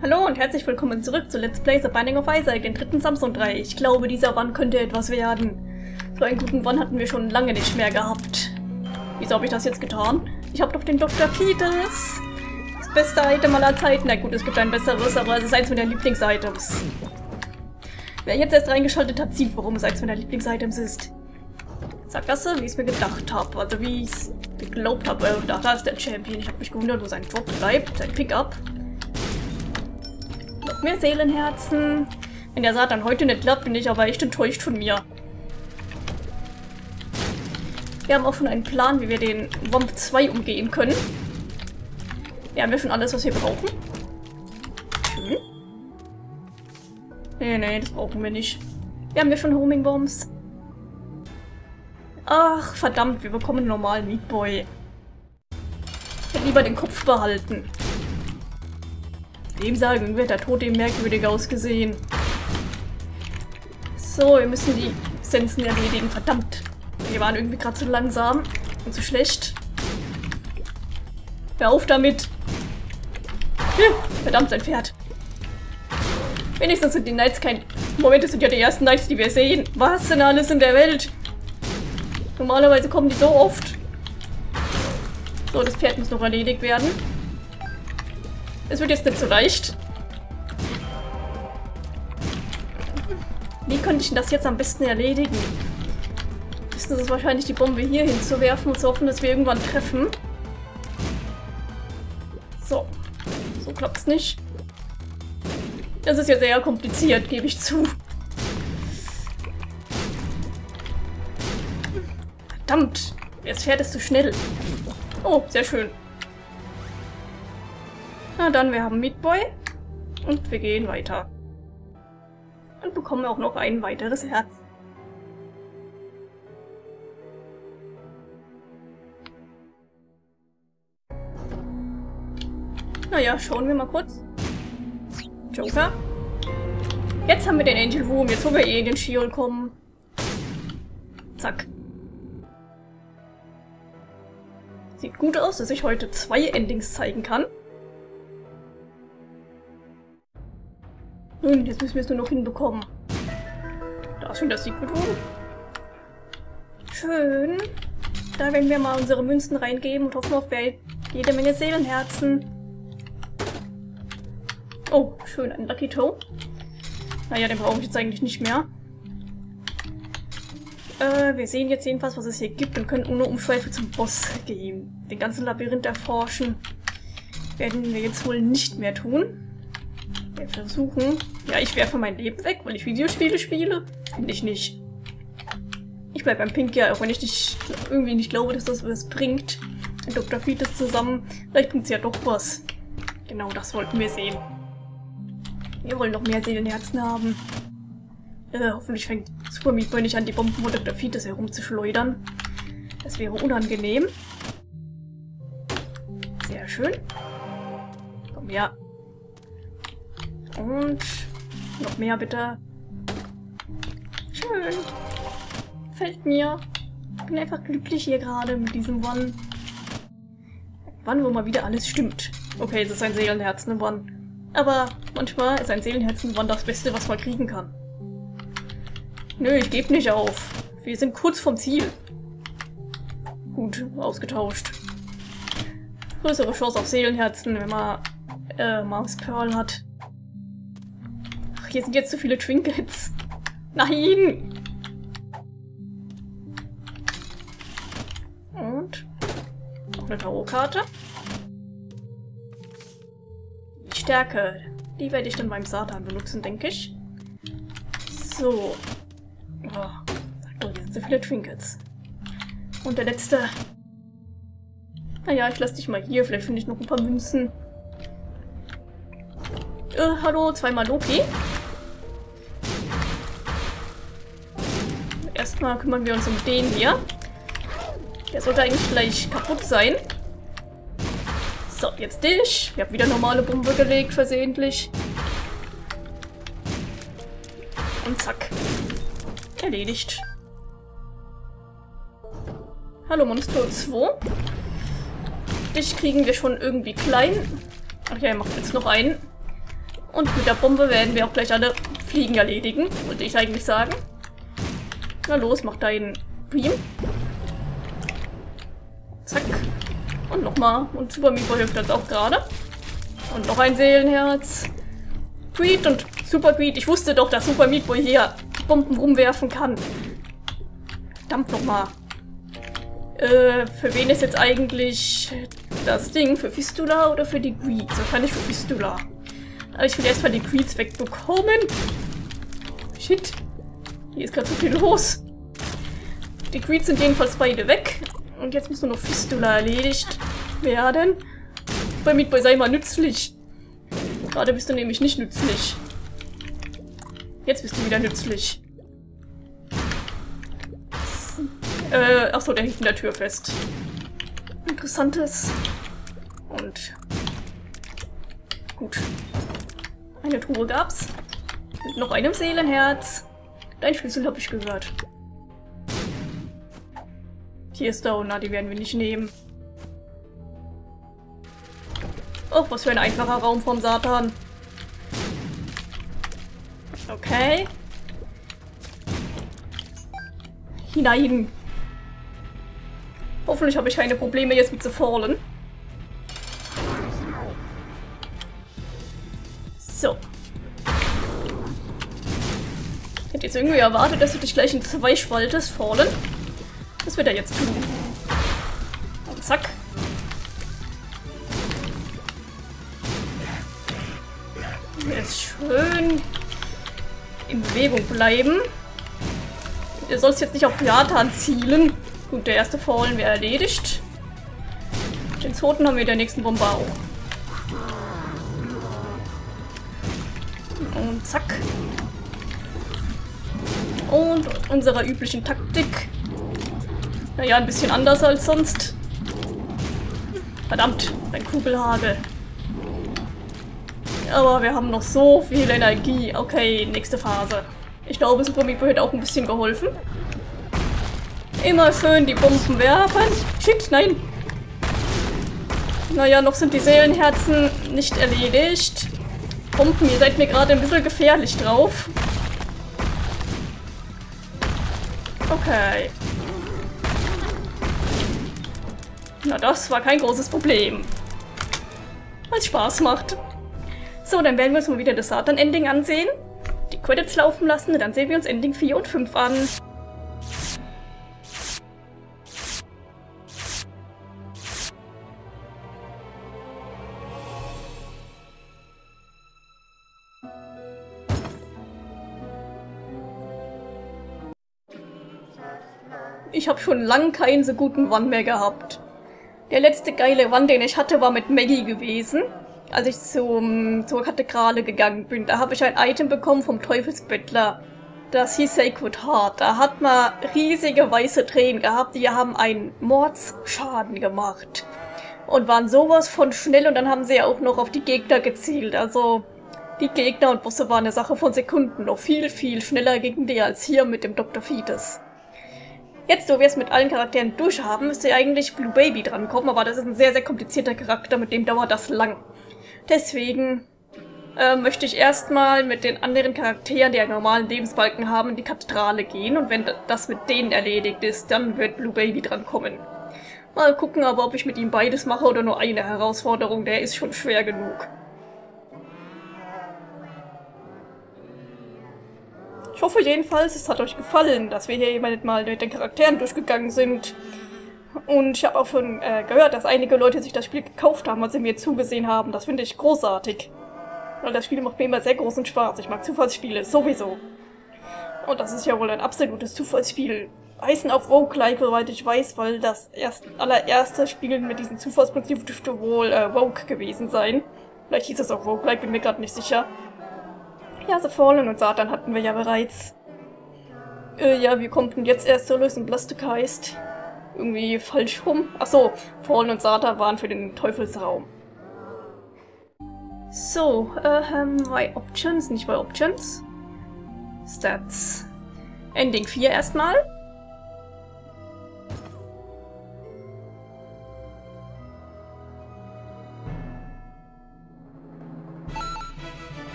Hallo und herzlich willkommen zurück zu Let's Play The Binding of Isaac, den dritten Samsung 3. Ich glaube, dieser One könnte etwas werden. So einen guten One hatten wir schon lange nicht mehr gehabt. Wieso habe ich das jetzt getan? Ich habe doch den Dr. Peters. Das beste Item aller Zeiten. Na gut, es gibt ein besseres, aber es ist eins meiner Lieblings-Items. Wer jetzt erst reingeschaltet hat, sieht, warum es eins meiner Lieblings-Items ist. Sackgasse, wie ich es mir gedacht habe. Also wie ich es geglaubt habe. Da ist der Champion. Ich habe mich gewundert, wo sein Drop bleibt. Sein Pickup. Noch mehr Seelenherzen. Wenn der Satan heute nicht klappt, bin ich aber echt enttäuscht von mir. Wir haben auch schon einen Plan, wie wir den Womp 2 umgehen können. Wir haben ja schon alles, was wir brauchen. Schön. Nee, das brauchen wir nicht. Wir haben ja schon Homing Bombs. Ach, verdammt, wir bekommen einen normalen Meatboy. Ich hätte lieber den Kopf behalten. Dem sagen, wird der Tod eben merkwürdig ausgesehen. So, wir müssen die Sensen erledigen, verdammt. Wir waren irgendwie gerade zu langsam und zu schlecht. Hör auf damit! Verdammt, sein Pferd! Wenigstens sind die Knights kein... Moment, das sind ja die ersten Knights, die wir sehen. Was denn alles in der Welt? Normalerweise kommen die so oft. So, das Pferd muss noch erledigt werden. Es wird jetzt nicht so leicht. Wie könnte ich denn das jetzt am besten erledigen? Das ist wahrscheinlich die Bombe hier hinzuwerfen und zu hoffen, dass wir irgendwann treffen. So. So klappt's nicht. Das ist ja sehr kompliziert, gebe ich zu. Verdammt! Jetzt fährt es zu schnell. Oh, sehr schön. Na dann, wir haben Meatboy. Und wir gehen weiter. Und bekommen auch noch ein weiteres Herz. Naja, schauen wir mal kurz. Joker. Jetzt haben wir den Angel Room. Jetzt wollen wir eh in den Sheol kommen. Zack. Sieht gut aus, dass ich heute zwei Endings zeigen kann. Nun, jetzt müssen wir es nur noch hinbekommen. Da ist schon das Secret Room. Schön. Da werden wir mal unsere Münzen reingeben und hoffen auf jede Menge Seelenherzen. Oh, schön, ein Lucky Toe. Naja, den brauche ich jetzt eigentlich nicht mehr. Wir sehen jetzt jedenfalls, was es hier gibt und können ohne Umschweife zum Boss gehen. Den ganzen Labyrinth erforschen werden wir jetzt wohl nicht mehr tun. Wir versuchen... Ja, ich werfe mein Leben weg, weil ich Videospiele spiele. Finde ich nicht. Ich bleibe beim Pink, ja, auch wenn ich irgendwie nicht glaube, dass das was bringt. Mit Dr. Fetus zusammen. Vielleicht bringt es ja doch was. Genau das wollten wir sehen. Wir wollen noch mehr Seelenherzen haben. Hoffentlich fängt Super Meat Boy nicht an, die Bomben unter der Fetus herumzuschleudern. Das wäre unangenehm. Sehr schön. Komm her. Und noch mehr bitte. Schön. Gefällt mir. Ich bin einfach glücklich hier gerade mit diesem One. Wann, wo mal wieder alles stimmt. Okay, es ist ein Seelenherzen-One. Aber manchmal ist ein Seelenherzen-One das Beste, was man kriegen kann. Nö, ich gebe nicht auf. Wir sind kurz vom Ziel. Gut, ausgetauscht. Größere Chance auf Seelenherzen, wenn man Mars Pearl hat. Ach, hier sind jetzt zu viele Trinkets. Nein! Und? Noch eine Tarotkarte. Die Stärke. Die werde ich dann beim Satan benutzen, denke ich. So. Oh, hier sind so viele Trinkets. Und der letzte. Naja, ich lasse dich mal hier. Vielleicht finde ich noch ein paar Münzen. Hallo, zweimal Loki. Erstmal kümmern wir uns um den hier. Der sollte eigentlich gleich kaputt sein. So, jetzt dich. Ich habe wieder normale Bombe gelegt, versehentlich. Und zack. Erledigt. Hallo Monster 2. Dich kriegen wir schon irgendwie klein. Ach ja, er macht jetzt noch einen. Und mit der Pumpe werden wir auch gleich alle Fliegen erledigen, wollte ich eigentlich sagen. Na los, mach deinen Beam. Zack. Und nochmal. Und Super Mipo hilft uns auch gerade. Und noch ein Seelenherz. Tweet und Super Tweet. Ich wusste doch, dass Super Mipo hier Bomben rumwerfen kann. Verdammt nochmal. Für wen ist jetzt eigentlich das Ding? Für Fistula oder für die Greeds? Wahrscheinlich für Fistula. Aber ich will erstmal die Greeds wegbekommen. Shit. Hier ist gerade so viel los. Die Greeds sind jedenfalls beide weg. Und jetzt muss nur noch Fistula erledigt werden. Bei Meatboy sei mal nützlich. Gerade bist du nämlich nicht nützlich. Jetzt bist du wieder nützlich. Achso, der hängt in der Tür fest. Interessantes. Und... gut. Eine Truhe gab's. Mit noch einem Seelenherz. Dein Schlüssel habe ich gehört. Hier ist Downer, die werden wir nicht nehmen. Oh, was für ein einfacher Raum vom Satan. Okay. Hinein. Hoffentlich habe ich keine Probleme jetzt mit The Fallen. So. Ich hätte jetzt irgendwie erwartet, dass du dich gleich in zwei spaltest, Fallen. Das wird er jetzt tun. Und zack. Jetzt schön in Bewegung bleiben. Ihr sollst jetzt nicht auf Jatan zielen. Gut, der erste Fallen wäre erledigt. Den zweiten haben wir in der nächsten Bombe auch. Und zack. Und unserer üblichen Taktik. Naja, ein bisschen anders als sonst. Verdammt, ein Kugelhagel. Aber wir haben noch so viel Energie. Okay, nächste Phase. Ich glaube, Super Meat Boy hat auch ein bisschen geholfen. Immer schön die Bomben werfen. Shit, nein. Naja, noch sind die Seelenherzen nicht erledigt. Bomben, ihr seid mir gerade ein bisschen gefährlich drauf. Okay. Na, das war kein großes Problem. Weil's Spaß macht. So, dann werden wir uns mal wieder das Satan-Ending ansehen. Die Credits laufen lassen und dann sehen wir uns Ending 4 und 5 an. Ich habe schon lange keinen so guten One mehr gehabt. Der letzte geile One, den ich hatte, war mit Maggie gewesen, als ich zur Kathedrale gegangen bin. Da habe ich ein Item bekommen vom Teufelsbettler. Das hieß Sacred Heart. Da hat man riesige weiße Tränen gehabt. Die haben einen Mordsschaden gemacht. Und waren sowas von schnell. Und dann haben sie ja auch noch auf die Gegner gezielt. Also die Gegner und Bosse waren eine Sache von Sekunden. Noch viel, viel schneller gegen die als hier mit dem Dr. Fetus. Jetzt, wo wir es mit allen Charakteren durchhaben, müsste eigentlich Blue Baby drankommen, aber das ist ein sehr, sehr komplizierter Charakter, mit dem dauert das lang. Deswegen möchte ich erstmal mit den anderen Charakteren, die einen normalen Lebensbalken haben, in die Kathedrale gehen. Und wenn das mit denen erledigt ist, dann wird Blue Baby drankommen. Mal gucken aber, ob ich mit ihm beides mache oder nur eine Herausforderung, der ist schon schwer genug. Ich hoffe jedenfalls, es hat euch gefallen, dass wir hier jemanden mal mit den Charakteren durchgegangen sind. Und ich habe auch schon gehört, dass einige Leute sich das Spiel gekauft haben, als sie mir zugesehen haben. Das finde ich großartig. Weil das Spiel macht mir immer sehr großen Spaß. Ich mag Zufallsspiele, sowieso. Und das ist ja wohl ein absolutes Zufallsspiel. Heißen auch Rogue-like, soweit ich weiß, weil das allererste Spiel mit diesem Zufallsprinzip dürfte wohl Rogue gewesen sein. Vielleicht hieß es auch Rogue-like, bin mir gerade nicht sicher. Ja, The Fallen und Satan hatten wir ja bereits. Ja, wir kommen jetzt erst zur Lösung Plastikheist. Irgendwie falsch rum. Achso, Fallen und Satan waren für den Teufelsraum. So, bei Options, nicht bei Options. Stats. Ending 4 erstmal.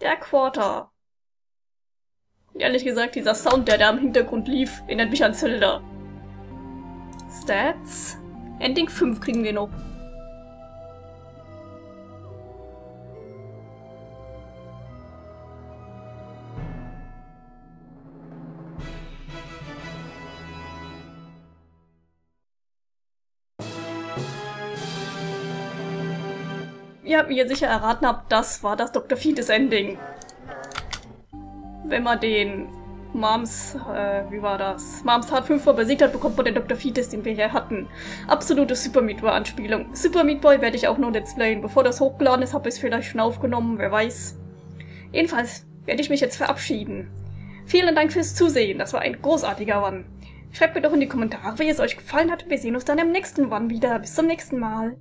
Der Quarter. Und ehrlich gesagt, dieser Sound, der da im Hintergrund lief, erinnert mich an Zelda. Stats. Ending 5 kriegen wir noch. Ihr habt mir jetzt sicher erraten, das war das Dr. Fetus Ending. Wenn man den Moms, Moms Heart 5 besiegt hat, bekommt man den Dr. Fetus, den wir hier hatten. Absolute Super Meat Boy Anspielung. Super Meat Boy werde ich auch nur Let's Playen. Bevor das hochgeladen ist, habe ich es vielleicht schon aufgenommen, wer weiß. Jedenfalls werde ich mich jetzt verabschieden. Vielen Dank fürs Zusehen, das war ein großartiger One. Schreibt mir doch in die Kommentare, wie es euch gefallen hat. Wir sehen uns dann im nächsten One wieder. Bis zum nächsten Mal.